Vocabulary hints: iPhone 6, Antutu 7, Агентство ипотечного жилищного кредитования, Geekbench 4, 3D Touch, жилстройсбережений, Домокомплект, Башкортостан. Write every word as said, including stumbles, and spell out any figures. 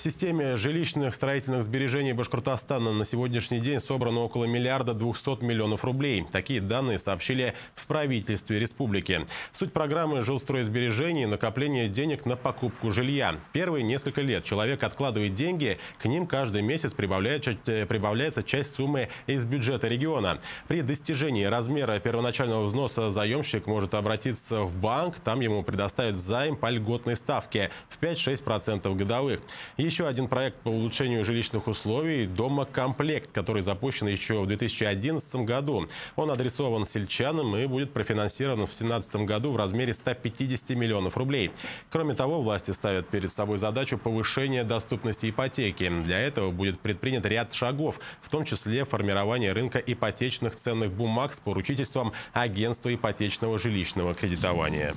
В системе жилищных строительных сбережений Башкортостана на сегодняшний день собрано около миллиарда двухсот миллионов рублей. Такие данные сообщили в правительстве республики. Суть программы жилстройсбережений – накопление денег на покупку жилья. Первые несколько лет человек откладывает деньги, к ним каждый месяц прибавляется часть суммы из бюджета региона. При достижении размера первоначального взноса заемщик может обратиться в банк, там ему предоставят займ по льготной ставке в пять-шесть процентов годовых. Еще один проект по улучшению жилищных условий – «Домокомплект», который запущен еще в две тысячи одиннадцатом году. Он адресован сельчанам и будет профинансирован в две тысячи семнадцатом году в размере ста пятидесяти миллионов рублей. Кроме того, власти ставят перед собой задачу повышения доступности ипотеки. Для этого будет предпринят ряд шагов, в том числе формирование рынка ипотечных ценных бумаг с поручительством Агентства ипотечного жилищного кредитования.